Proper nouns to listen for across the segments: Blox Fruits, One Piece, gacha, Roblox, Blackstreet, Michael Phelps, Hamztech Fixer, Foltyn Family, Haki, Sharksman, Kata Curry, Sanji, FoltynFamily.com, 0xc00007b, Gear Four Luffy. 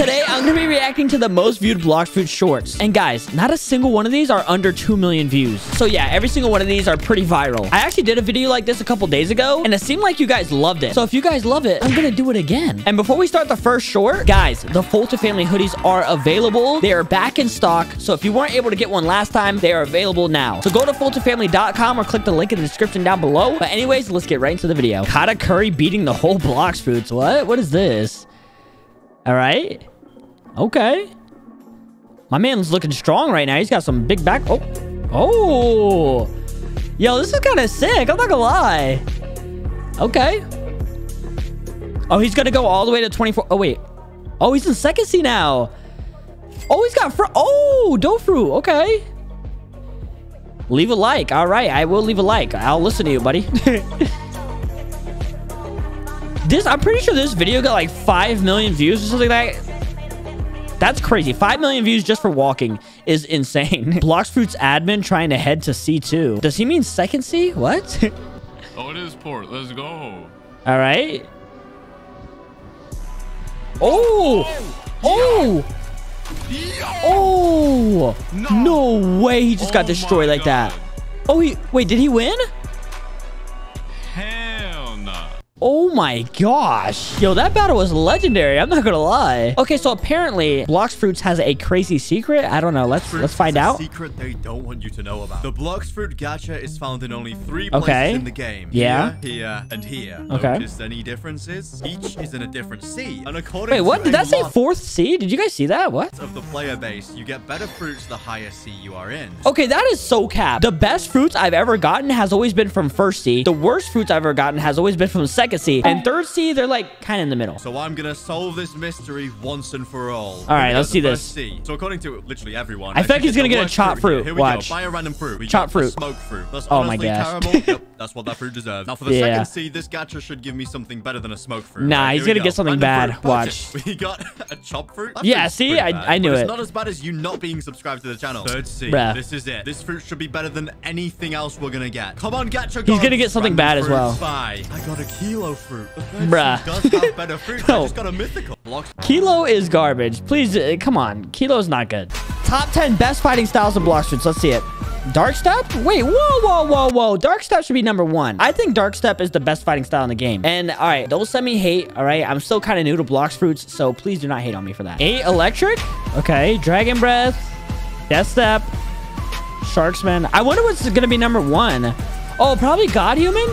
Today, I'm going to be reacting to the most viewed Blox Fruits shorts. And guys, not a single one of these are under 2 million views. So yeah, every single one of these are pretty viral. I actually did a video like this a couple days ago, and it seemed like you guys loved it. So if you guys love it, I'm going to do it again. And before we start the first short, guys, the Foltyn Family hoodies are available. They are back in stock. So if you weren't able to get one last time, they are available now. So go to FoltynFamily.com or click the link in the description down below. But anyways, let's get right into the video. Kata Curry beating the whole Blox Fruits. What? What is this? All right. Okay. My man's looking strong right now. He's got some big back. Oh. Oh. Yo, this is kind of sick. I'm not gonna lie. Okay. Oh, he's gonna go all the way to 24. Oh, wait. Oh, he's in second C now. Oh, he's got... Oh, Dofru. Okay. Leave a like. All right. I will leave a like. I'll listen to you, buddy. I'm pretty sure this video got like 5 million views or something like that. That's crazy. 5 million views just for walking is insane. Blox Fruits admin trying to head to C2. Does he mean second C? What? Oh, it is port. Let's go. All right. Oh. Oh. Oh. No way. He just got destroyed like that. Oh, he... Wait, did he win? Oh my gosh. Yo, that battle was legendary. I'm not gonna lie. Okay, so apparently Blox Fruits has a crazy secret. I don't know. Let's find out. Secret they don't want you to know about. The Blox Fruit gacha is found in only 3 places in the game. Yeah. Here, and here. Okay. Notice any differences? Each is in a different sea. And according... Wait, what? Did that say 4th sea? Did you guys see that? What? Of the player base, you get better fruits the higher sea you are in. Okay, that is so cap. The best fruits I've ever gotten has always been from 1st sea. The worst fruits I've ever gotten has always been from 2nd C, and 3rd C, they're like kind of in the middle. So I'm gonna solve this mystery once and for all. All right, let's see this. C. So according to literally everyone, I think he's gonna get a chopped fruit. Here we watch. Go. Buy a random fruit. We chopped fruit. Smoke fruit. That's oh my gosh. Yep, that's what that fruit deserves. Now for the 2nd C, this gacha should give me something better than a smoke fruit. Nah, right, he's gonna get something bad. Watch. We got a chopped fruit. That see, I knew it. It's not as bad as you not being subscribed to the channel. 3rd C. Bruh. This is it. This fruit should be better than anything else we're gonna get. Come on, gacha. He's gonna get something bad as well. I got a kilo. Fruit. Bruh. Does have better fruit. No. I just got a mythical. Kilo is garbage. Please, come on. Kilo's not good. Top 10 best fighting styles of Blox Fruits. Let's see it. Dark Step? Wait, whoa. Dark Step should be number 1. I think Dark Step is the best fighting style in the game. And, all right, don't send me hate, all right? I'm still kind of new to Blox Fruits, so please do not hate on me for that. 8 Electric? Okay. Dragon Breath. Death Step. Sharksman. I wonder what's going to be number 1. Oh, probably God Human?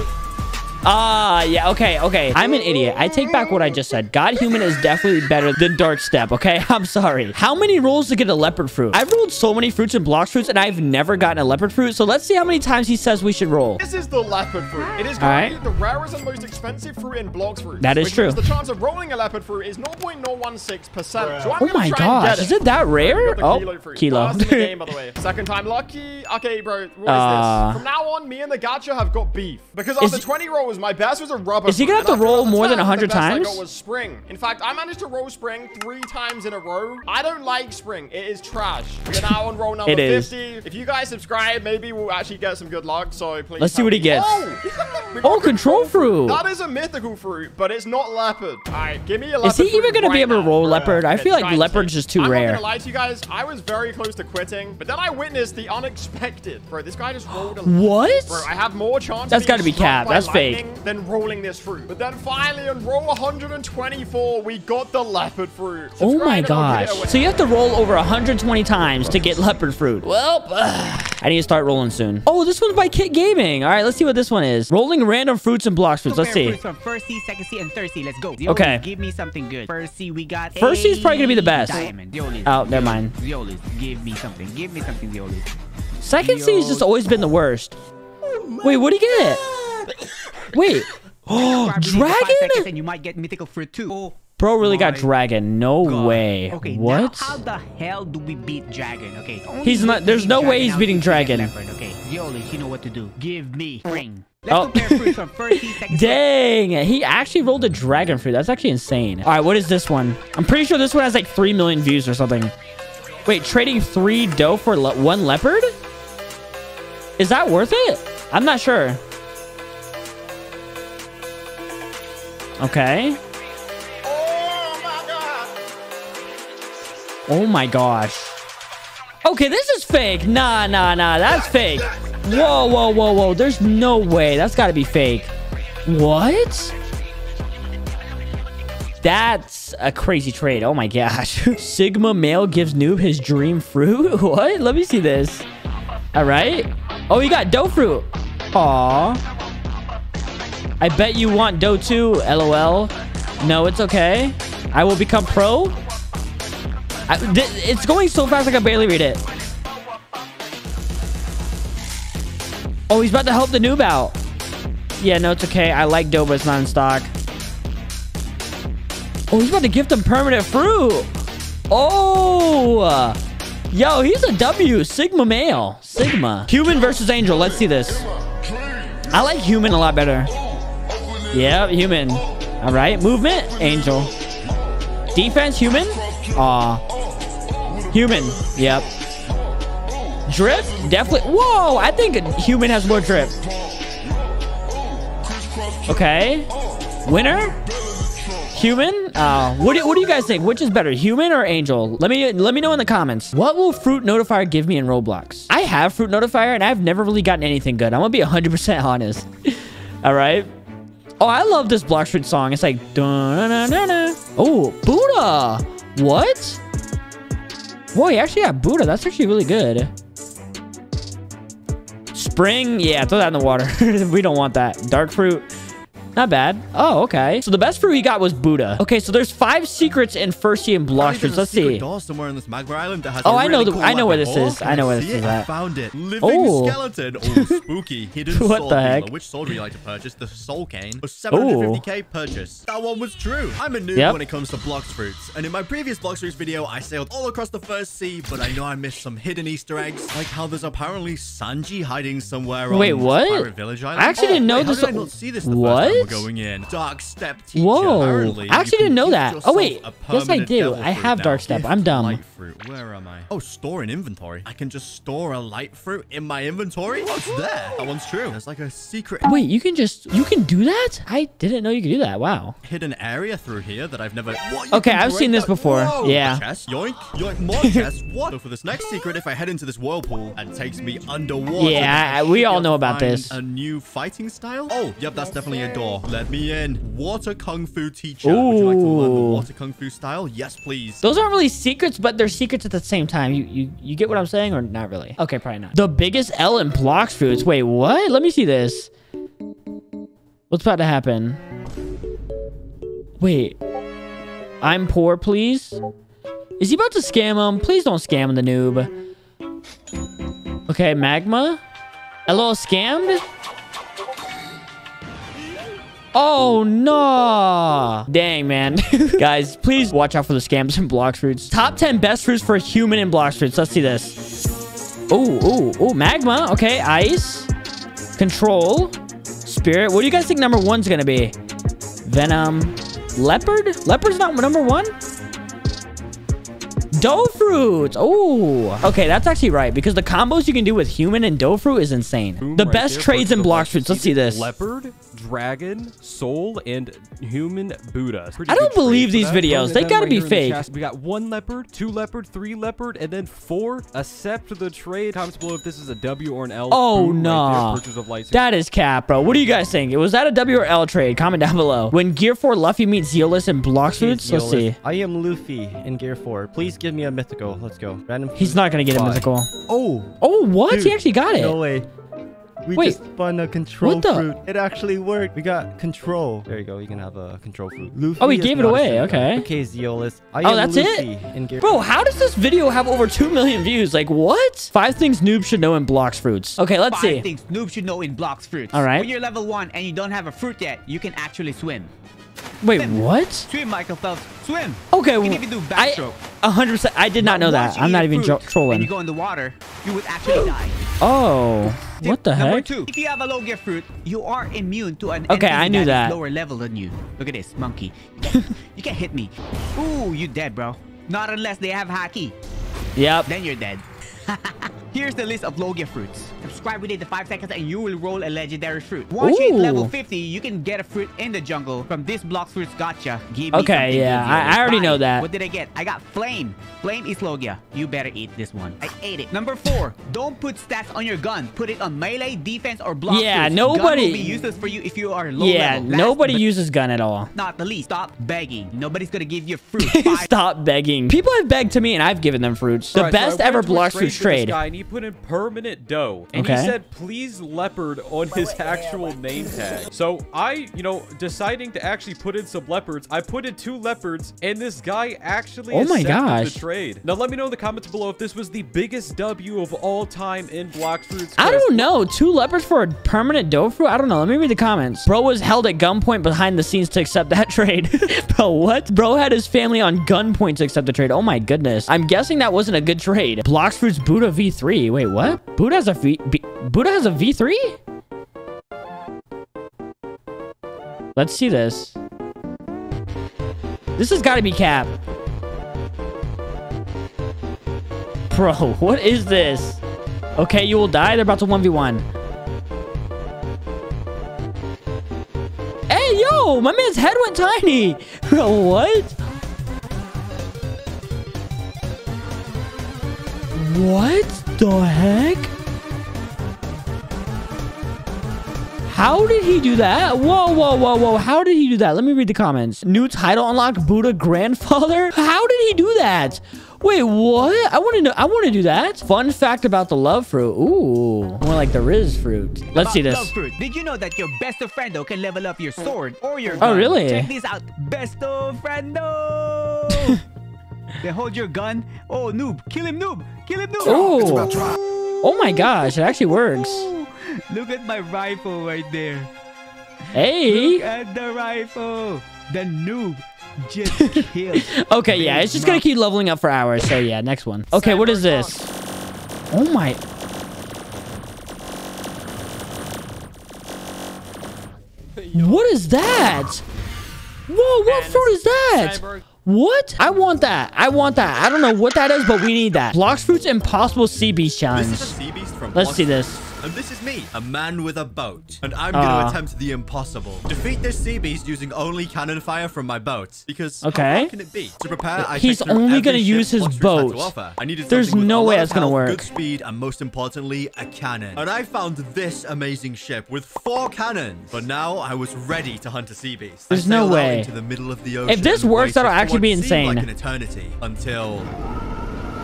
Ah, yeah, okay. I'm an idiot. I take back what I just said. God Human is definitely better than Dark Step, okay? I'm sorry. How many rolls to get a leopard fruit? I've rolled so many fruits in Blox Fruits, and I've never gotten a leopard fruit, so let's see how many times he says we should roll. This is the leopard fruit. It is currently the rarest and most expensive fruit in Blox Fruits. That is true. The chance of rolling a leopard fruit is 0.016%. So I'm oh my gosh. Is it that rare? Oh, kilo. First in the game, by the way. Second time lucky. Okay, bro. What is this? From now on, me and the gacha have got beef. Because after 20 rolls, my best was a rubber. Is he gonna have to roll more than 100 times? I got was spring. In fact, I managed to roll spring 3 times in a row. I don't like spring. It is trash. We're now on roll number 50. If you guys subscribe, maybe we'll actually get some good luck. So please. Let's see what he gets. Oh, oh control fruit. That is a mythical fruit, but it's not leopard. All right, give me a leopard. Is he even gonna be able to roll leopard? I feel like leopard's just too rare. I'm not gonna lie to you guys. I was very close to quitting, but then I witnessed the unexpected. Bro, this guy just rolled a leopard. What? Bro, I have more chance. That's gotta be cap. That's fake. Then rolling this fruit, but then finally on roll 124 we got the leopard fruit. Oh my gosh, so you have to roll over 120 times to get leopard fruit. Well, I need to start rolling soon. Oh, this one's by Kit Gaming. All right, let's see what this one is. Rolling random fruits and Blox Fruits. Let's see. From 1st C, 2nd C, and 3rd C. Let's go. Okay. Give me something good. 1st C, we got. 1st C is probably gonna be the best. Diamond. Oh, never mind. Zealus, give me something. Give me something, Zealus. 2nd C has just always been the worst. Wait, what do you get? Wait. Oh, dragon? And you might get mythical fruit too. Oh, bro really got dragon. No way. Okay, what? How the hell do we beat dragon? Okay. He's not. There's no way he's beating dragon. Okay. Zealus, you know what to do. Give me ring. Oh. Dang. He actually rolled a dragon fruit. That's actually insane. All right, what is this one? I'm pretty sure this one has like 3 million views or something. Wait, trading 3 dough for 1 leopard? Is that worth it? I'm not sure. Okay. Oh my God. Oh my gosh. Okay, this is fake. Nah. That's fake. Whoa. There's no way. That's got to be fake. What? That's a crazy trade. Oh my gosh. Sigma male gives noob his dream fruit? What? Let me see this. All right. Oh, you got dough fruit. Aw. I bet you want dough too, LOL. No, it's okay. I will become pro. It's going so fast I can barely read it. Oh, he's about to help the noob out. Yeah, no, it's okay. I like dough, but it's not in stock. Oh, he's about to gift him permanent fruit. Oh. Yo, he's a W. Sigma male. Sigma. Human versus angel. Let's see this. I like human a lot better. Yeah, human. All right. Movement. Angel. Defense. Human. Aw. Human. Yep. Drip. Definitely. Whoa. I think human has more drip. Okay. Winner. Human? What do you guys think? Which is better, human or angel? Let me know in the comments. What will Fruit Notifier give me in Roblox? I have Fruit Notifier, and I've never really gotten anything good. I'm gonna be 100% honest. All right. Oh, I love this Blackstreet song. It's like... dun-dun-dun-dun. Oh, Buddha! What? Whoa, you actually got Buddha. That's actually really good. Spring? Yeah, throw that in the water. We don't want that. Dark fruit? Not bad. Oh, okay. So the best fruit he got was Buddha. Okay, so there's 5 secrets in First Sea and Blox Fruits. Let's see. Oh, I know where this is. I know where this is at. Found it. Living skeleton. Oh, spooky. Hidden what soul the heck? Dealer. Which soul would you like to purchase? The soul cane or 750k purchase? That one was true. I'm a noob when it comes to Blox Fruits. And in my previous Blox Fruits video, I sailed all across the First Sea, but I know I missed some hidden Easter eggs. Like how there's apparently Sanji hiding somewhere on Pirate Village Island. I actually didn't know this. How did I not see this the first time? Going in dark step teacher. Whoa, I actually didn't know that. Oh wait, yes I do. I have dark step. I'm dumb. Light fruit. Where am I? Oh, store in inventory. I can just store a light fruit in my inventory. What's there? That one's true. There's like a secret. Wait, you can do that? I didn't know you could do that. Wow. Hidden area through here that I've never. What, okay, I've seen this before. Whoa. Yeah. Chest, yoink, yoink, more chest. What? So for this next secret, if I head into this whirlpool and takes me underwater. Yeah, we all know about this. A new fighting style. Oh, yep, that's definitely a door. Let me in. Water Kung Fu teacher. Ooh. Would you like to learn the Water Kung Fu style? Yes, please. Those aren't really secrets, but they're secrets at the same time. You get what I'm saying or not really? Okay, probably not. The biggest L in Blox Fruits. Wait, what? Let me see this. What's about to happen? Wait. I'm poor, please? Is he about to scam him? Please don't scam the noob. Okay, magma? LOL scammed? Oh, no. Dang, man. Guys, please watch out for the scams in Blox Fruits. Top 10 best fruits for human in Blox Fruits. Let's see this. Oh, magma. Okay, ice. Control. Spirit. What do you guys think number one's going to be? Venom. Leopard? Leopard's not number one? Dough fruits. Oh, okay. That's actually right because the combos you can do with human and dough fruit is insane. Boom, the right best trades in Blox Fruits. Let's see this. Leopard, dragon, soul, and human Buddha. I don't believe these videos. They gotta be fake. We got 1 leopard, 2 leopard, 3 leopard, and then 4. Accept the trade. Comments below if this is a W or an L. Oh no, that is cap, bro. What do you guys think? Was that a W or L trade? Comment down below. When Gear 4 Luffy meets Zealus in Blox Fruits. Let's see. I am Luffy in Gear 4. Please give me a mythical. Let's go. Random. He's not gonna get a mythical. Oh, what? Dude, he actually got it. No way. Wait, just spun a control fruit. It actually worked. We got control. There you go. You can have a control fruit. Luffy he gave it away. Okay. Okay, Zealus. Oh, that's Lucy it? Bro, how does this video have over 2 million views? Like, what? 5 things noobs should know in Blox Fruits. Okay, let's see. 5 things noobs should know in Blox Fruits. All right. When you're level 1 and you don't have a fruit yet, you can actually swim. Wait, swim. What? Swim, Michael Phelps. Swim. Okay. You can even do backstroke. 100%. I did not know that. I'm not even trolling. When you go in the water, you would actually die. Oh, what the heck? Number 2. If you have a low gear fruit, you are immune to an enemy I knew that is lower level than you. Look at this, monkey. You can't hit me. Ooh, you dead, bro. Not unless they have haki. Yep. Then you're dead. Here's the list of Gear fruits. Subscribe within the 5 seconds and you will roll a legendary fruit. Once you hit level 50, you can get a fruit in the jungle from this Blox Fruits gotcha. Give me something I already know that. What did I get? I got flame. Flame is Gear. You better eat this one. I ate it. Number 4, don't put stats on your gun. Put it on melee, defense, or block. Yeah, nobody. Gun will be useless for you if you are low level. Yeah, nobody uses gun at all. Not the least. Stop begging. Nobody's gonna give you fruit. Stop begging. People have begged to me and I've given them fruits. The best ever Blox Fruits trade. And he put in permanent dough. And he said, please leopard on his actual name tag. So I, you know, deciding to actually put in some leopards, I put in 2 leopards and this guy actually accepted the trade. Now let me know in the comments below if this was the biggest W of all time in Blox Fruits. I don't know. 2 leopards for a permanent dough fruit? I don't know. Let me read the comments. Bro was held at gunpoint behind the scenes to accept that trade. Bro, what? Bro had his family on gunpoint to accept the trade. Oh my goodness. I'm guessing that wasn't a good trade. Blox Fruits Buddha V3. Wait, what? Buddha has a V3? Let's see this. This has got to be cap. Bro, what is this? Okay, you will die. They're about to 1v1. Hey, yo! My man's head went tiny! Bro, what? What the heck? How did he do that? Whoa, whoa, whoa, whoa. How did he do that? Let me read the comments. New title unlocked, Buddha grandfather. How did he do that? Wait, what? I want to do that. Fun fact about the love fruit. Ooh, more like the Riz fruit. Let's see this. Love fruit. Did you know that your best of friendo can level up your sword or your gun? Oh, really? Check these out. Best of friendo. They hold your gun. Oh, noob. Kill him, noob. Kill him, noob. Oh, it's about drop. Oh my gosh. It actually works. Look at my rifle right there. Hey. Look at the rifle. The noob just killed. Okay, yeah. It's just going to keep leveling up for hours. So, yeah. Next one. Okay, what is this? Oh, my. What is that? Whoa, what fruit is that? What? I want that. I want that. I don't know what that is, but we need that. Blox Fruits Impossible Sea Beast Challenge. This is a sea beast from Let's see this. And this is me, a man with a boat. And I'm going to attempt the impossible. Defeat this sea beast using only cannon fire from my boat. Because how can it be? To prepare, he's only going to use his boat. There's no way that's going to work. Good speed and most importantly, a cannon. And I found this amazing ship with 4 cannons. But now I was ready to hunt a sea beast. There's no way. Into the middle of the ocean. If this works, that'll actually be insane. Like an eternity until...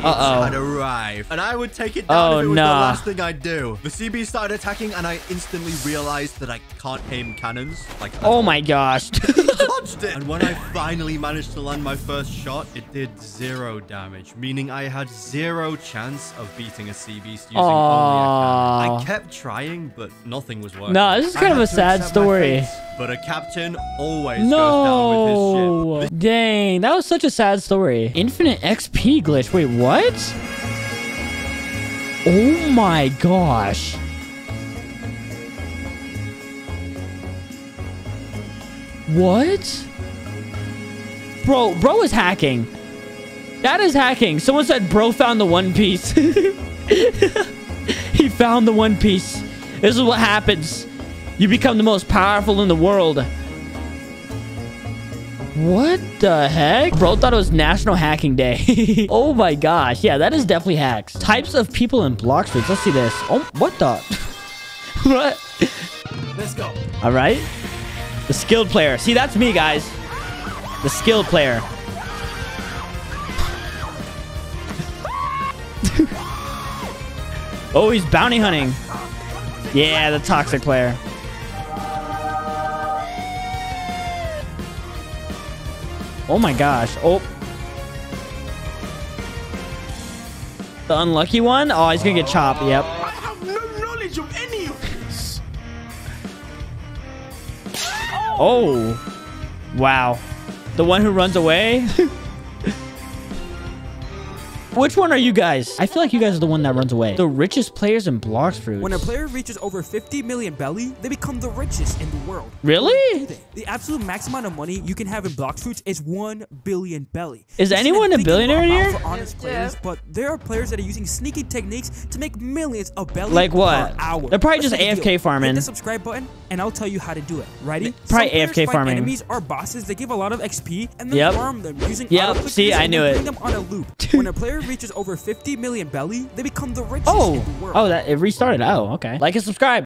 I'd arrive, and I would take it down if it was the last thing I'd do. The sea beast started attacking, and I instantly realized that I can't aim cannons. Like, oh my gosh! Dodged it. And when I finally managed to land my first shot, it did 0 damage, meaning I had 0 chance of beating a sea beast using only a cannon. I kept trying, but nothing was working. No, this is kind of a sad story. But a captain always goes down with his ship. Dang, that was such a sad story. Infinite XP glitch. Wait, what? Oh my gosh. What? Bro, bro is hacking. That is hacking. Someone said bro found the One Piece. He found the One Piece. This is what happens. You become the most powerful in the world. What the heck? Bro thought it was National Hacking Day. Oh my gosh. Yeah, that is definitely hacks. Types of people in Blox Fruits. Let's see this. Oh, what the? What? Let's go. All right. The skilled player. See, that's me, guys. The skilled player. Oh, he's bounty hunting. Yeah, the toxic player. Oh my gosh. Oh. The unlucky one? Oh, he's gonna get chopped. Yep. I have no knowledge of any of this. Oh. Wow. The one who runs away? Which one are you guys? I feel like you guys are the one that runs away. The richest players in Blox Fruits. When a player reaches over 50 million belly, they become the richest in the world. Really? The absolute max amount of money you can have in Blox Fruits is 1 billion belly. Is anyone a billionaire here? For honest players, but there are players that are using sneaky techniques to make millions of belly. Like what? Per hour. They're probably just AFK farming. Hit the subscribe button, and I'll tell you how to do it. Ready? Probably AFK farming. Enemies are bosses. They give a lot of XP, and they farm them using. Yep. See, I knew it. Them on a loop. When a player reaches over 50 million belly, they become the richest in the world. Oh, that it restarted. Oh, okay. Like and subscribe.